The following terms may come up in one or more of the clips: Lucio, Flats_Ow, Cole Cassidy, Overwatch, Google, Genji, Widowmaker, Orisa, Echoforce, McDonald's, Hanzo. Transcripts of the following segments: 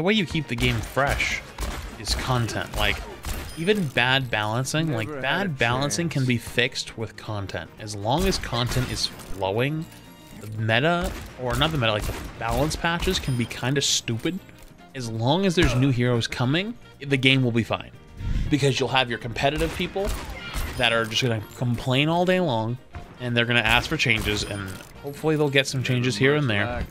the way you keep the game fresh is content. Like, even bad balancing, like bad balancing can be fixed with content. As long as content is flowing, the meta, or not the meta, like the balance patches can be kind of stupid. As long as there's new heroes coming, the game will be fine. Because you'll have your competitive people that are just gonna complain all day long, and they're gonna ask for changes, and hopefully they'll get some changes here and there.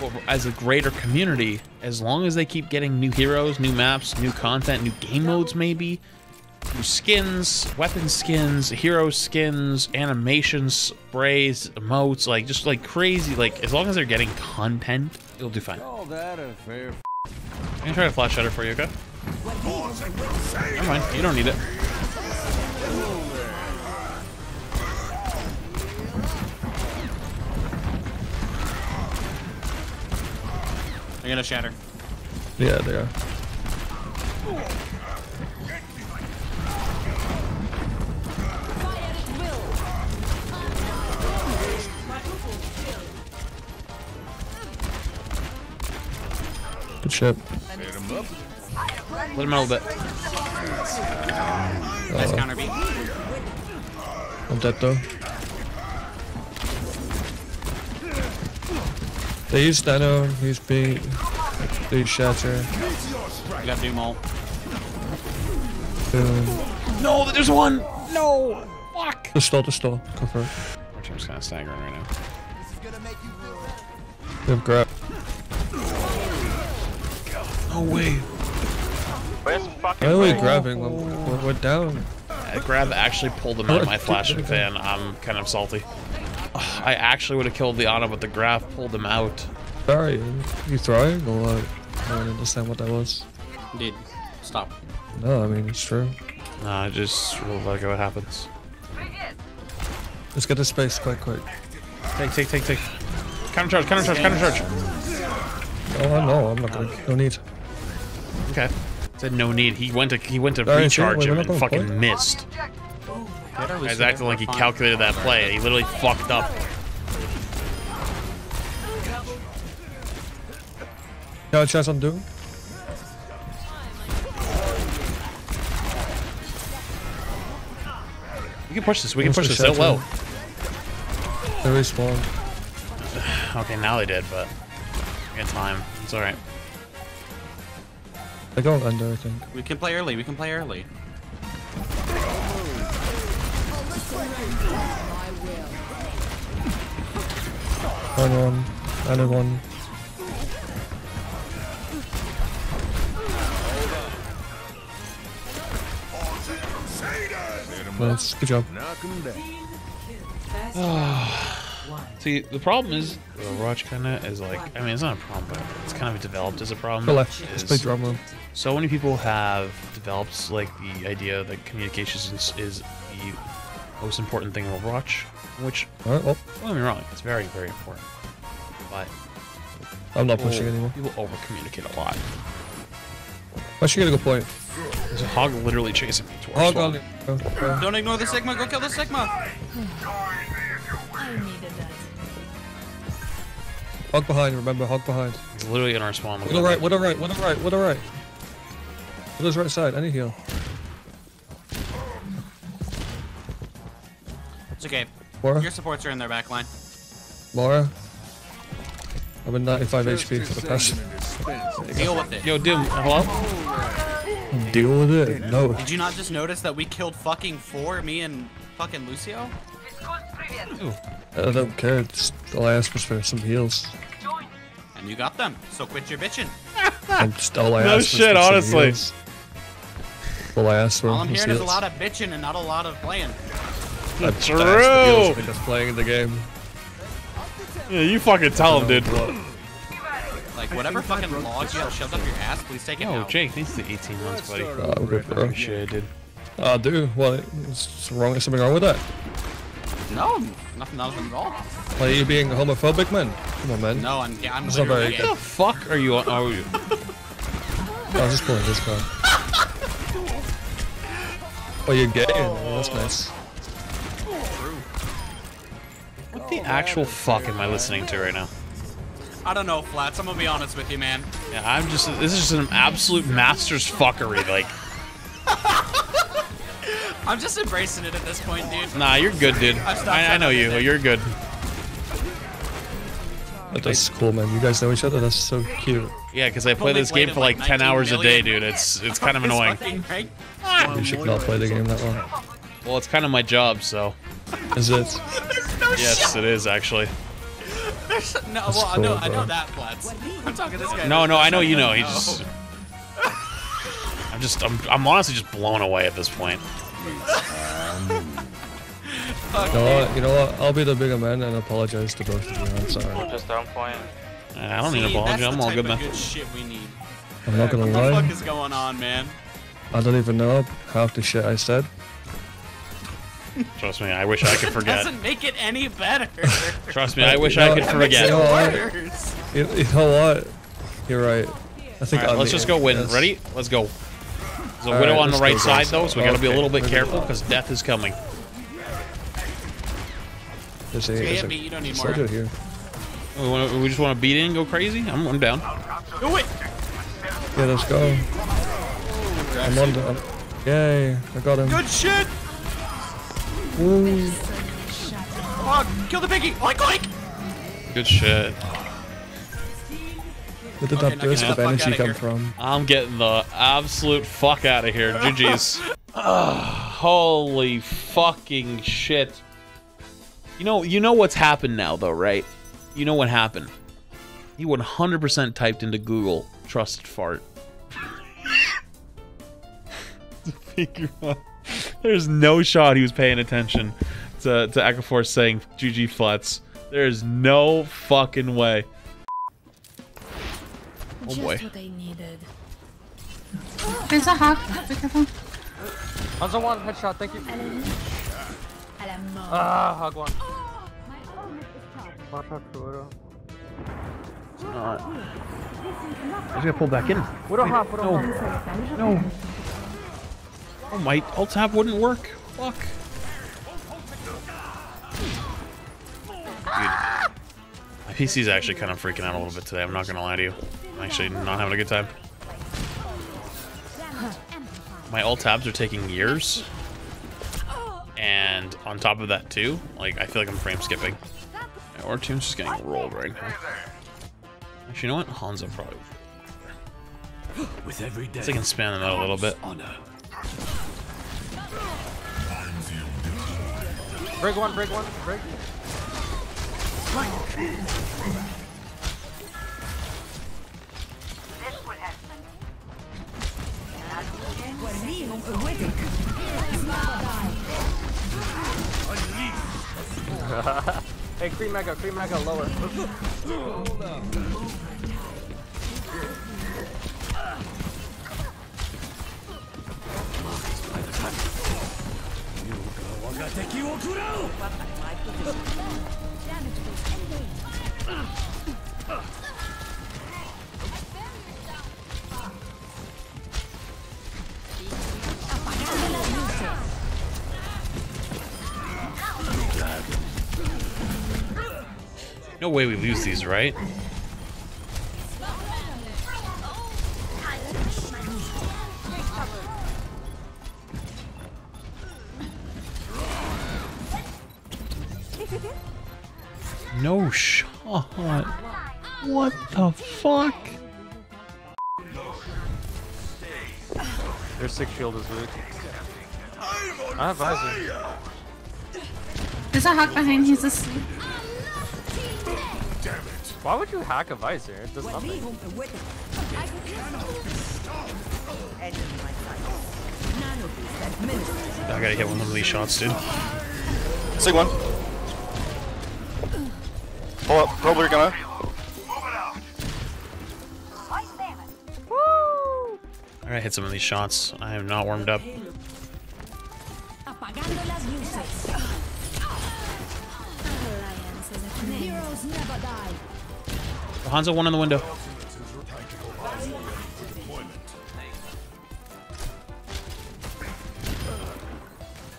But as a greater community, as long as they keep getting new heroes, new maps, new content, new game modes maybe, new skins, weapon skins, hero skins, animations, sprays, emotes, like just like crazy, like as long as they're getting content, it'll do fine. I'm gonna try to flash shutter for you, okay? Never mind, you don't need it. They're gonna shatter. Yeah, they are. Good shit. Let him out a little bit. Nice counter beat. I'm dead though. They use Nano, they use B, they use Shatter. You got Doom ult. No, there's one! No! Fuck! Just stall. Go for it. Our team's kind of staggering right now. This is gonna make you feel they have grab. No way. Why are we grabbing? We're down. Yeah, grab actually pulled him out of my flashing fan. I'm kind of salty. Oh, I actually would have killed the Ana, but the grab pulled him out. Sorry, you throwing or what? I don't understand what that was. Dude, stop. No, I mean, it's true. Nah, just we'll let go what happens. Let's get to space quick. Take. Counter charge. Oh, I know, I'm not going to. No need. Okay. Said no need. He went to recharge him and fucking missed. Guy's acting like he calculated that play. He literally fucked up. Got a chance on Doom? We can push this. So low. They respawned. Okay, now they did, but in time. It's all right. They're going under, I think. We can play early. Another one. Nice, good job. See, the problem is, Overwatch kind of is like, I mean, it's not a problem, but it's kind of developed as a problem. Let's play drum room. So many people have developed like the idea that communications is the most important thing in Overwatch, which, don't get me wrong, it's very, very important. But I'm not pushing anymore. People over communicate a lot. Why should you get a good point? There's a hog literally chasing me towards hog. Don't ignore the Sigma, go kill the Sigma! Hog behind, remember, hog behind. He's literally in our spawn. What a right. Widow's right side, I need heal. It's okay. Laura? Your supports are in their back line. Laura? I'm at 95 HP for the past. Deal with it. Yo, Doom, hello? Deal with it, no. Did you not just notice that we killed fucking four, me and fucking Lucio? I don't care, it's all I asked was for some heals. And you got them, so quit your bitching. All I'm hearing is a lot of bitching and not a lot of playing. That's true! Just playing the game. Yeah, you fucking tell him, dude. Like, whatever fucking log you have shoved up your ass, please take it out. Oh, Jake needs the 18 months, buddy. I'm good, bro. Shit, dude. I do. Well, something wrong with that? No, nothing at all. Are you being homophobic, man? Come on, man. No, I'm not very good. What the fuck are you on? How are you? I was just pulling this card. Oh, you're gay? Oh, that's nice. What the actual fuck am I listening to right now? I don't know, Flats. I'm gonna be honest with you, man. Yeah, I'm just. This is just an absolute master's fuckery, like. I'm just embracing it at this point, dude. Nah, you're good, dude. I know you. You're good. That's cool, man. You guys know each other? That's so cute. Yeah, because I play this game for like 10 hours a day, dude. It's kind of annoying. You should not play the game that long. Well, it's kind of my job, so. Is it? Yes, it is, actually. No, well, I know that, Flats. I'm talking to this guy. No, I know you know. I'm honestly just blown away at this point. You know what? I'll be the bigger man and apologize to both of you. I'm sorry. Just don't point. I don't need to apologize. I'm all good, man. I'm not gonna lie. What the fuck is going on, man? I don't even know half the shit I said. Trust me, I wish I could forget. It doesn't make it any better. Trust me, I wish I could forget. You know what? You're right. I think. All right, let's just go win. Yes. Ready? Let's go. There's a widow on the right side, though, so we gotta be a little bit careful because death is coming. You don't need more. Here. We just want to beat in and go crazy? I'm down. Do it! Yeah, let's go. Ooh, I'm on down. Yay, I got him. Good shit! Ooh. Oh, kill the piggy! Oink, oink! Good shit. Where did that burst of energy come from? I'm getting the absolute fuck out of here. GG's. Holy fucking shit. You know what's happened now, though, right? You know what happened. He 100% typed into Google, trust fart. To figure out. There's no shot he was paying attention to Echoforce saying GG Flats. There is no fucking way. Oh boy. Just what I needed. There's a hack. Be careful. That's the one headshot, thank you. Ah, hog one. I just gotta pull back in. No. Oh, my alt tab wouldn't work. Fuck. Dude, my PC's actually kind of freaking out a little bit today. I'm not gonna lie to you. I'm actually not having a good time. My alt tabs are taking years. And on top of that too, like I feel like I'm frame skipping. Yeah, our team's just getting rolled right now. Actually, you know what? Hanzo probably. With every day, so I can spam that a little bit. Break one. Hey, cream mega, lower. No way we lose these, right? No shot. What the fuck? Their six shield is weak. I have visor. There's a hack behind, he's asleep. Why would you hack a visor? It does nothing. I gotta hit one of these shots, dude. Sig one. Pull up. Probably gonna. Woo! I gotta hit some of these shots. I am not warmed up. Hanzo one in the window.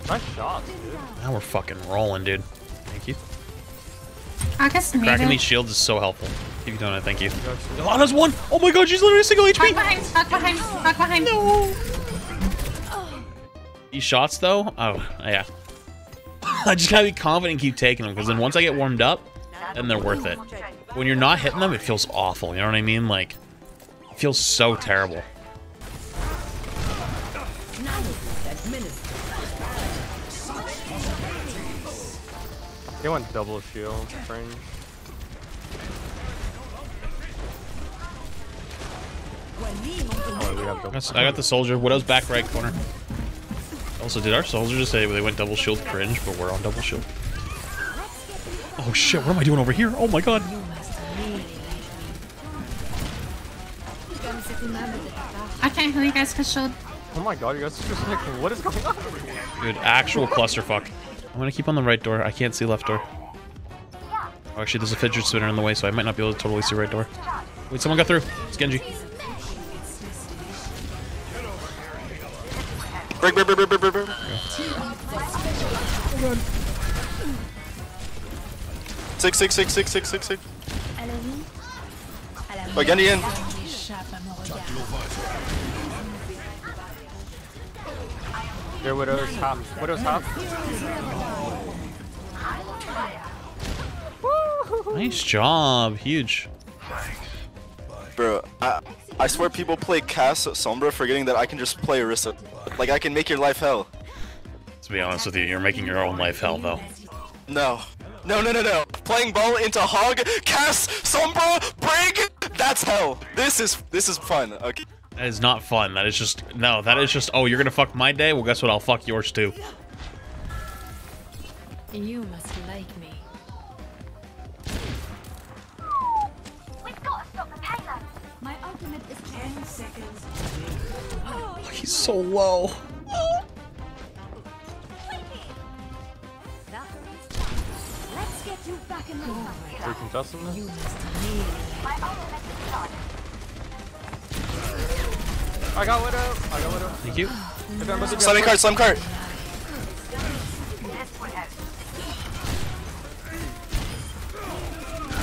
Nice shot, dude. Now we're fucking rolling, dude. Thank you. I guess cracking these shields is so helpful. If you don't know, thank you. Alana's one! Oh my god, she's literally a single HP! Back behind! No! These shots, though? Oh, yeah. I just gotta be confident and keep taking them, because then once I get warmed up, then they're worth it. When you're not hitting them, it feels awful, you know what I mean? Like, it feels so terrible. They want double shield, friend. I got the soldier. Widow's back right corner. Also, did our soldier just say they went double shield? Cringe, but we're on double shield. Oh shit, what am I doing over here? Oh my god. I can't heal you guys for shield. Oh my god, you guys are just like, what is going on? Dude, actual clusterfuck. I'm gonna keep on the right door. I can't see left door. Oh, actually, there's a fidget spinner in the way, so I might not be able to totally see right door. Wait, someone got through. It's Genji. Break. Oh, six. Oh, Genji in. Your Widow's hop. Nice job. Huge. Bro, I swear people play Cass Sombra forgetting that I can just play Orisa. Like, I can make your life hell. To be honest with you, you're making your own life hell, though. No. Playing ball into Hog, Cass Sombra, break! That's hell. This is fun, okay? That is not fun. That is just... No, that is just... Oh, you're gonna fuck my day? Well, guess what? I'll fuck yours, too. You must like me. We've got to stop the payload. My ultimate is 10 seconds. Oh, he's so low. Let's get you back in the room. You must leave. My ultimate is gone. I got Widow. Thank you. Slime cart.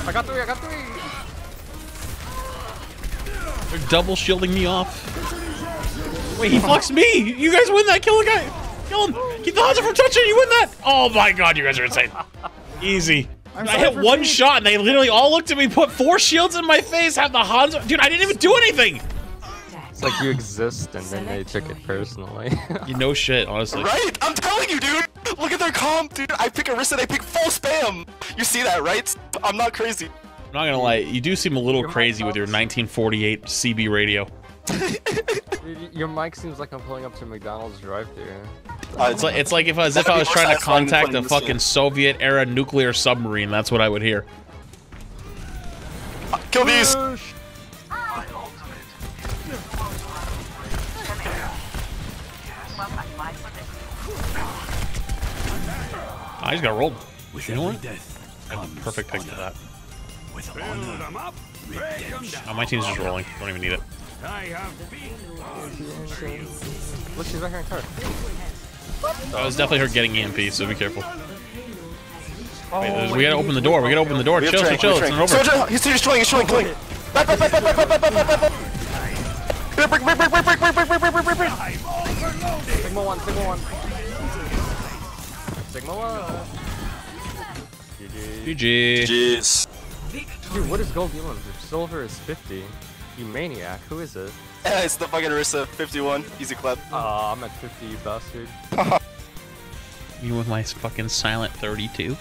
I got three. They're double shielding me off. Wait, he fucks me. You guys win that. Kill the guy. Kill him. Keep the odds from touching. You win that. Oh my god, you guys are insane. Easy. I hit one shot and they literally all looked at me, put 4 shields in my face, had the Hans. Dude, I didn't even do anything. Like, you exist, and then they took it personally. You know shit, honestly. Right? I'm telling you, dude! Look at their comp, dude! I pick Orisa, they pick full spam! You see that, right? I'm not crazy. I'm not gonna lie, you do seem a little crazy with your 1948 CB radio. Dude, your mic seems like I'm pulling up to McDonald's drive-thru. It's like as if I was trying to contact a fucking Soviet-era nuclear submarine. That's what I would hear. Kill these! I just got rolled. You know what? I had the perfect pick for that. Oh, my team's just rolling. Don't even need it. Look, she's back here in cart. That was definitely her getting EMP, so be careful. Wait, we gotta open the door. Chill. It's not over. He's chilling. Break. Sigma 1. GG. GG's. Dude, what is gold doing? Your silver is 50. You maniac. Who is it? It's the fucking Orisa. 51. Easy clap. Aw, I'm at 50, you bastard. You with my fucking silent 32?